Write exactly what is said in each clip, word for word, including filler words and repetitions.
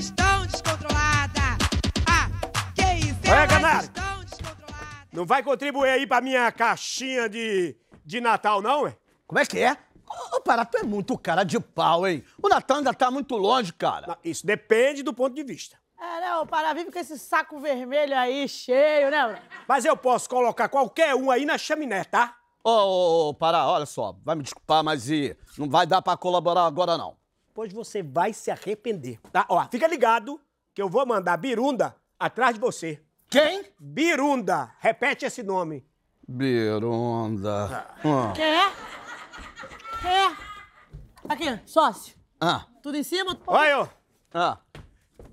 estão descontroladas. Ah, que isso? Olha, elas estão descontroladas. Não vai contribuir aí pra minha caixinha de, de Natal, não, é? Como é que é? Ô, oh, Pará, tu é muito cara de pau, hein? O Natal ainda tá muito longe, cara. Não, isso depende do ponto de vista. É, né, o Pará vive com esse saco vermelho aí, cheio, né? Mas eu posso colocar qualquer um aí na chaminé, tá? Ô, ô, ô, Pará, olha só, vai me desculpar, mas e não vai dar pra colaborar agora, não. Pois você vai se arrepender. Tá, ó, fica ligado que eu vou mandar Birunda atrás de você. Quem? Birunda. Repete esse nome. Birunda. Ah. Quem é? É. Aqui, sócio. Ah. Tudo em cima? Olha, eu. Ah.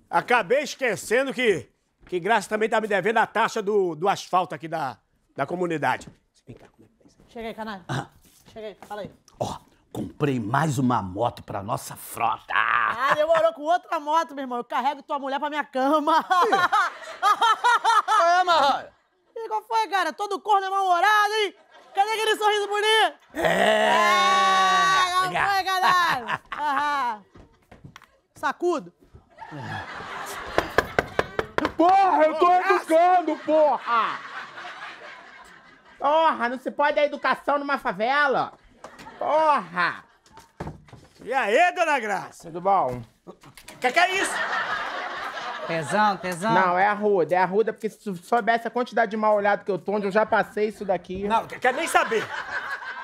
Acabei esquecendo que, que Graça também tá me devendo a taxa do, do asfalto aqui da, da comunidade. Vem cá, como é que pensa? Chega aí, canalha. Ah. Chega aí, fala aí. Ó, oh, comprei mais uma moto pra nossa frota. Ah, demorou com outra moto, meu irmão. Eu carrego tua mulher pra minha cama. É, mano. E qual foi, cara? Todo corno é mal-humorado, hein? Cadê aquele sorriso bonito? É! É não foi, galera! Aham. Sacudo! Porra, eu tô educando, porra! Porra, não se pode dar educação numa favela? Porra! E aí, dona Graça? Tudo bom? O que, que é isso? Tesão, tesão. Não, é arruda, é arruda, porque se soubesse a quantidade de mal-olhado que eu tô, onde eu já passei isso daqui... Não, quer nem saber.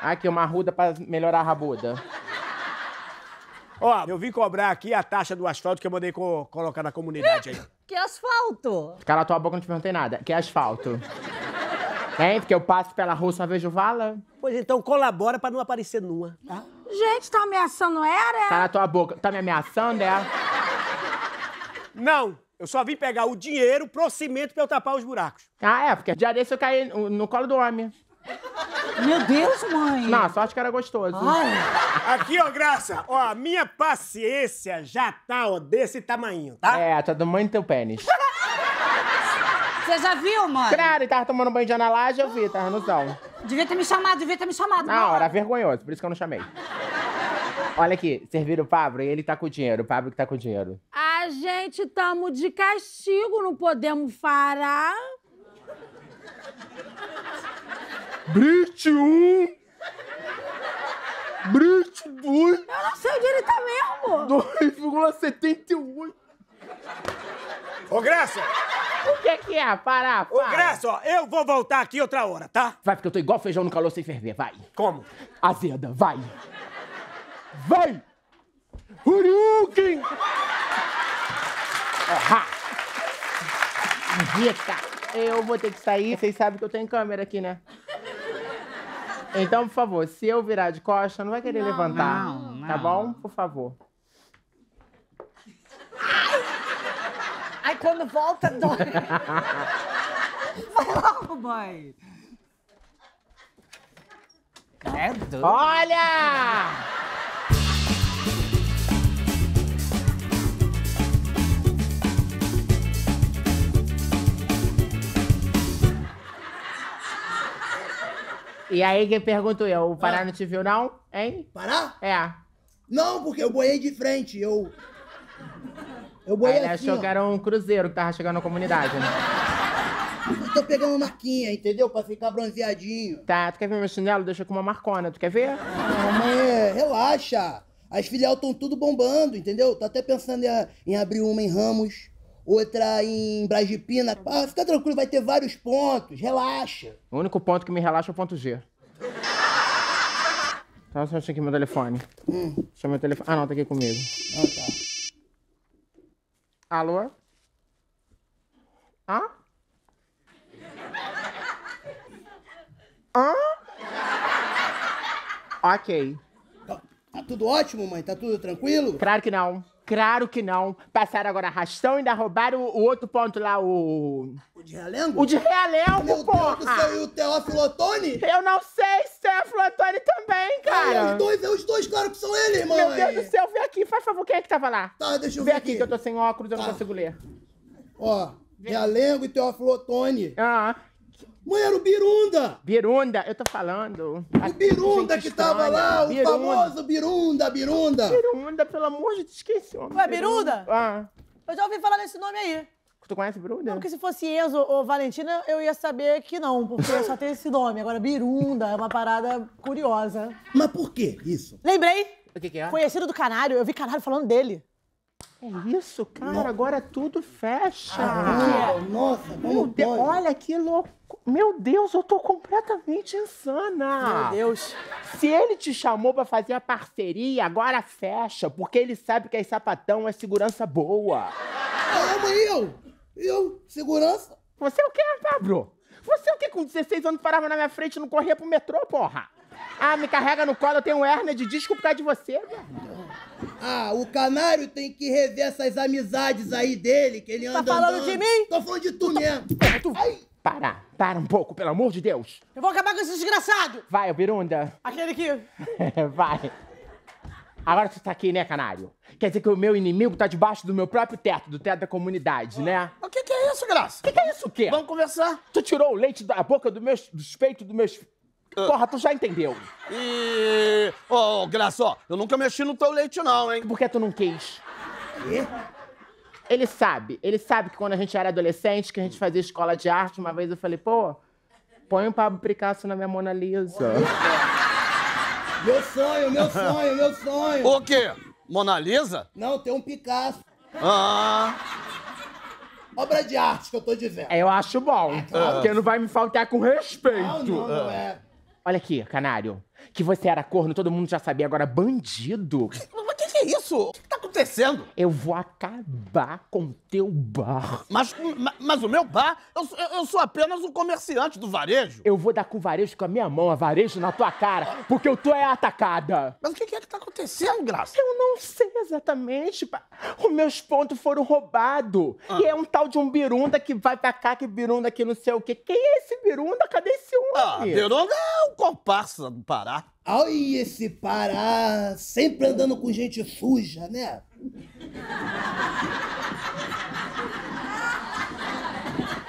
Aqui, uma arruda pra melhorar a rabuda. Ó, eu vim cobrar aqui a taxa do asfalto que eu mandei co colocar na comunidade aí. Que asfalto? Cala tua boca, eu não te perguntei nada. Que asfalto? Hein? Porque eu passo pela rua, só vejo vala. Pois então, colabora pra não aparecer nua, tá? Gente, tá ameaçando era? Cala tua boca. Tá me ameaçando, é? Não! Eu só vim pegar o dinheiro pro cimento pra eu tapar os buracos. Ah, é, porque de areia eu caí no, no colo do homem. Meu Deus, mãe! Não, só acho que era gostoso. Ai. Aqui, ó, Graça, ó, a minha paciência já tá, ó, desse tamanho, tá? É, tá do tamanho do teu pênis. Você já viu, mãe? Claro, ele tava tomando banho de analagem, eu vi, tava no sol. Devia ter me chamado, devia ter me chamado. Não, mãe. Era vergonhoso, por isso que eu não chamei. Olha aqui, serviram o Pablo e ele tá com o dinheiro, o Pablo que tá com o dinheiro. A gente tamo de castigo, não podemos parar. Brit um! Brit dois! Eu não sei onde ele tá mesmo! dois vírgula setenta e oito! Ô, Graça! O que é que é? Pará, para! Ô, Graça, ó, eu vou voltar aqui outra hora, tá? Vai, porque eu tô igual feijão no calor sem ferver, vai! Como? Azeda, vai! Vai! Huriuken! Rita, eu vou ter que sair. Vocês sabem que eu tenho câmera aqui, né? Então, por favor, se eu virar de costa, não vai querer não, levantar. Não, não. Tá bom? Por favor. Ai! Ai, quando volta, dói. Vai logo, mãe. É doido. Olha! E aí, quem perguntou eu? O Pará ah. não te viu, não? Hein? Pará? É. Não, porque eu boiei de frente, eu... Eu boiei aí, assim, ele achou ó. que era um cruzeiro que tava chegando na comunidade, né? Eu tô pegando uma marquinha, entendeu? Pra ficar bronzeadinho. Tá, tu quer ver meu chinelo? Deixa com uma marcona, tu quer ver? Ah, mãe, relaxa. As filial estão tudo bombando, entendeu? Tô até pensando em, em abrir uma em Ramos, outra em Bragipina. Ah, fica tranquilo, vai ter vários pontos, relaxa. O único ponto que me relaxa é o ponto G. Tá, só deixa aqui meu telefone. Hum. Deixa meu telefone. Ah, não, tá aqui comigo. Ah, tá. Alô? Hã? Hã? Ok. Tá, tá tudo ótimo, mãe? Tá tudo tranquilo? Claro que não. Claro que não. Passaram agora arrastão e ainda roubaram o, o outro ponto lá, o... O de Realengo? O de Realengo, Meu porra! Deus do céu, e o Teófilo Otoni? Eu não sei se o Teófilo Otoni também, cara. É, os dois, é os dois, claro que são eles, mãe. Meu Deus do céu, vem aqui, faz favor, quem é que tava lá? Tá, deixa eu ver aqui. Vem aqui, que eu tô sem óculos, eu tá. não consigo ler. Ó, vem. Realengo e Teófilo Otoni. Ah. Mãe, era o Birunda! Birunda, eu tô falando. O Birunda que tava lá, o famoso Birunda, Birunda! Birunda, pelo amor de Deus, esqueci. Ué, Birunda? Ah. Eu já ouvi falar nesse nome aí. Tu conhece Birunda? Não, porque se fosse Enzo ou Valentina, eu ia saber que não, porque só tem esse nome. Agora, Birunda é uma parada curiosa. Mas por que isso? Lembrei. O que que é? Conhecido do Canário. Eu vi Canário falando dele. É isso, cara. Não. Agora tudo fecha. Ah, nossa, meu Deus. Olha que louco. Meu Deus, eu tô completamente insana. Meu Deus. Se ele te chamou pra fazer a parceria, agora fecha, porque ele sabe que é sapatão, é segurança boa. Calma aí, eu. Eu? Segurança? Você é o quê, Pablo? Você é o quê? Com dezesseis anos parava na minha frente e não corria pro metrô, porra? Ah, me carrega no colo, eu tenho hérnia de disco por causa de você, velho. Ah, o Canário tem que rever essas amizades aí dele, que ele anda... Tá falando andando. De mim? Tô falando de tu, tu tá... mesmo. Tu... Ai. Para, para um pouco, pelo amor de Deus. Eu vou acabar com esse desgraçado. Vai, Birunda. Aquele que... Vai. Agora tu tá aqui, né, Canário? Quer dizer que o meu inimigo tá debaixo do meu próprio teto, do teto da comunidade, ah. né? O que que é isso, Graça? O que que é isso o quê? Vamos conversar. Tu tirou o leite da boca do meus, dos peitos dos meus... Porra, tu já entendeu. E... Ô, oh, Graça, ó, eu nunca mexi no teu leite, não, hein? Por que tu não quis? Quê? Ele sabe. Ele sabe que quando a gente era adolescente, que a gente fazia escola de arte, uma vez eu falei, pô, põe um Pablo Picasso na minha Mona Lisa. Meu sonho, meu sonho, meu sonho. O quê? Mona Lisa? Não, tem um Picasso. Ah... Obra de arte que eu tô dizendo. É, eu acho bom. É, claro. Porque não vai me faltar com respeito. Não, não, não é. Olha aqui, Canário. Que você era corno, todo mundo já sabia, agora bandido. Mas o que, que é isso? O que, que tá acontecendo? Eu vou acabar com o teu bar. Mas, mas, mas o meu bar? Eu, eu, eu sou apenas um comerciante do varejo. Eu vou dar com o varejo com a minha mão, a varejo na tua cara, porque eu tô é atacada. Mas o que, que é que tá acontecendo, Graça? Eu não sei exatamente. Os meus pontos foram roubados. Ah. E é um tal de um Birunda que vai pra cá, que Birunda que não sei o quê. Quem é esse Birunda? Cadê esse homem? Ah, Birunda é um comparsa do Pará. Ai, esse Pará, sempre andando com gente suja, né?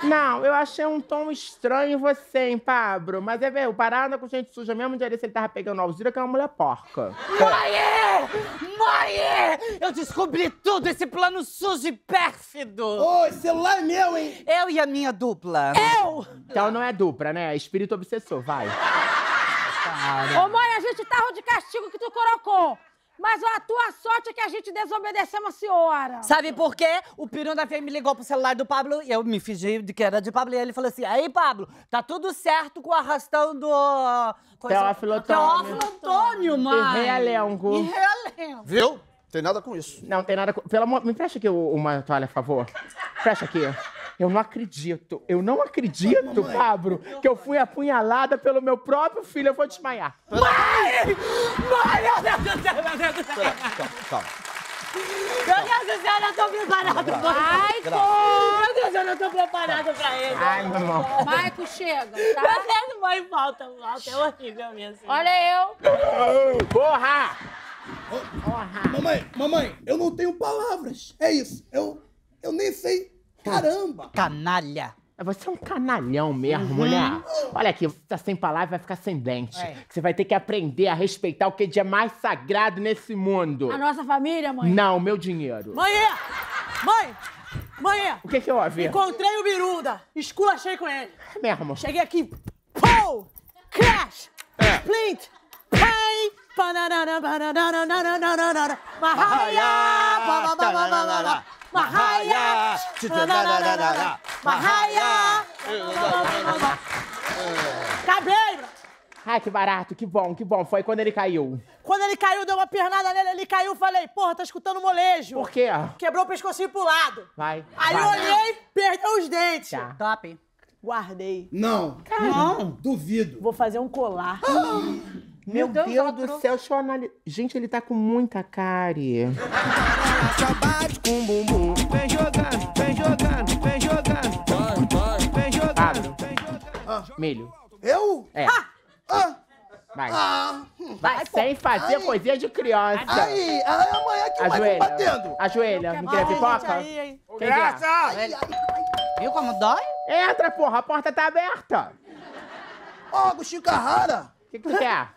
Não, eu achei um tom estranho você, hein, Pablo? Mas é ver, o Pará anda com gente suja mesmo, de ali se ele tava pegando Alzira, que é uma mulher porca. Mãe! Mãe! Eu descobri tudo, esse plano sujo e pérfido! Ô, esse celular é meu, hein? Eu e a minha dupla. Eu! Então não é dupla, né? É espírito obsessor, vai. Ô, mãe, a gente tá de castigo que tu colocou. Mas a tua sorte é que a gente desobedeceu uma senhora. Sabe por quê? O Piruna me ligou pro celular do Pablo e eu me fingi de que era de Pablo. E ele falou assim, aí, Pablo, tá tudo certo com o arrastão do... Coisa... Teófilo Antônio. Teófilo Antônio, mãe. E Realengo. E Realengo. Viu? Tem nada com isso. Não, tem nada com... Pelo amor... Me presta aqui uma toalha, por favor. Presta aqui. Eu não acredito, eu não acredito, Mamãe. Pablo, que eu fui apunhalada pelo meu próprio filho. Eu vou desmaiar. Mãe! Mãe, meu Deus do céu, meu Deus do céu. Calma, calma. Meu Deus do céu, eu não tô preparado. Maicon! Meu Deus, eu não tô preparado pra ele. Ai, meu irmão. Maicon, chega, tá? Meu Deus, mãe, volta, volta. É horrível mesmo. Olha eu. Porra! Porra! Mamãe, mamãe, eu não tenho palavras. É isso, eu, eu nem sei... Caramba! Canalha! Você é um canalhão mesmo, uhum. né? Olha aqui, você tá sem palavra e vai ficar sem dente. É. Você vai ter que aprender a respeitar o que é mais sagrado nesse mundo. A nossa família, mãe? Não, o meu dinheiro. Mãe! Mãe! Mãe! O que que houve? Encontrei o Birunda, esculachei com ele. É mesmo? Cheguei aqui, pou! Crash! É. Splint! Pai! Bananana, bananana, bananana, bananana, Mahaya! Mahaya! Acabei! Ai, que barato, que bom, que bom. Foi quando ele caiu. Quando ele caiu, deu uma pernada nele, ele caiu, falei, porra, tá escutando molejo. Por quê? Quebrou o pescocinho pro lado. Vai. Aí eu olhei, perdeu os dentes. Tá. Top. Guardei. Não. Não. Duvido. Vou fazer um colar. Ah. Meu, Meu Deus, Deus do trouxe... céu, deixa eu analisar. Gente, ele tá com muita cárie. Só bate com o bumbum. Vem jogando, vem jogando, vem jogando. Vai, vai, vem jogando. Ah. Milho. Eu? É. Ah. Ah. Vai. Ah. Vai. Sem fazer ai. Coisinha de criança. Aí, amanhã que vai batendo. Ajoelha, não quer pipoca? Aí, aí. Graça! Ai, ai. Viu como dói? Entra, porra, a porta tá aberta. Ó, oh, Chico Carrara. O que que tu quer?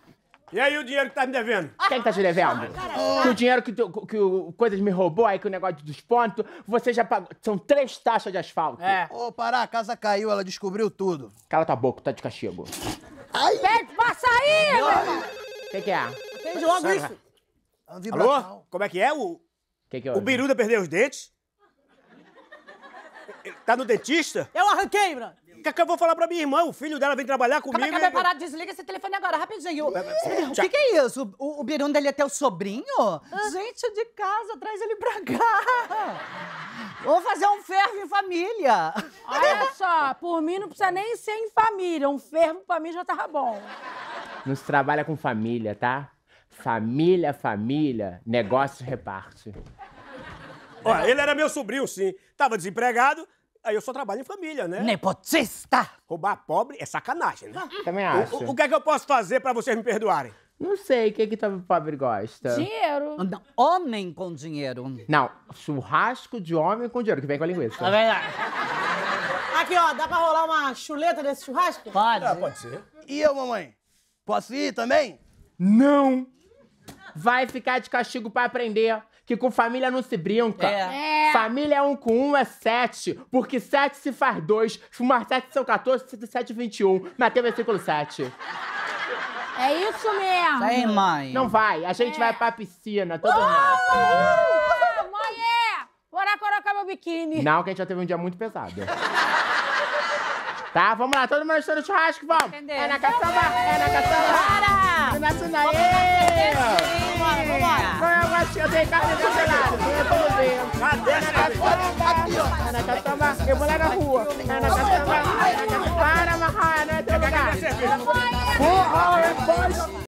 E aí o dinheiro que tá me devendo? Quem que tá te devendo? Ah, que o dinheiro que, tu, que o Coisas me roubou, aí que o negócio dos pontos, você já pagou. São três taxas de asfalto. É. Ô, Pará, a casa caiu, ela descobriu tudo. Cala tua boca, tá de castigo. Ai! Pede, passa aí, meu irmão! O que que é? Atende logo isso. Alô? Como é que é? O, que que é o Birunda perdeu os dentes? Tá no dentista? Eu arranquei, mano. Cacá, eu vou falar pra minha irmã, o filho dela vem trabalhar comigo. Calma, calma, e... parar, desliga esse telefone agora, rapidinho. O que, que é isso? O, o Birunda, ele é teu sobrinho? Ah. Gente de casa, traz ele pra cá. Vamos fazer um fervo em família. Olha só, por mim não precisa nem ser em família. Um fervo pra mim já tava bom. Não se trabalha com família, tá? Família, família, negócio reparte. Olha, ele era meu sobrinho, sim. Tava desempregado. Aí eu só trabalho em família, né? Nepotista! Roubar pobre é sacanagem, né? Também acho. O, o que é que eu posso fazer pra vocês me perdoarem? Não sei, o que é que todo pobre gosta? Dinheiro. Não, homem com dinheiro. Não, churrasco de homem com dinheiro, que vem com a linguiça. Tá vendo? Aqui, ó, dá pra rolar uma chuleta desse churrasco? Pode. Ah, pode ser. E eu, mamãe? Posso ir também? Não! Vai ficar de castigo pra aprender. Que com família não se brinca. É. É. Família é um com um, é sete. Porque sete se faz dois. Fumar sete são quatorze, sete vinte e um. Mateus, versículo sete. É isso mesmo. Vem, mãe. Não vai. A gente é. vai pra piscina, todo uh! mundo. Uh! Uh! Mãe, é. Bora colocar meu biquíni. Não, que a gente já teve um dia muito pesado. Tá, vamos lá. Todo mundo está no churrasco, vamos. Entendeu? É na caçamba. É na caçamba. É na caçamba. Eu tenho carne cancelada, eu tô vendo. Cadê na caçamba? Na caçamba, eu vou lá na rua. Na caçamba, para amarrar, não é? Porra, é forte.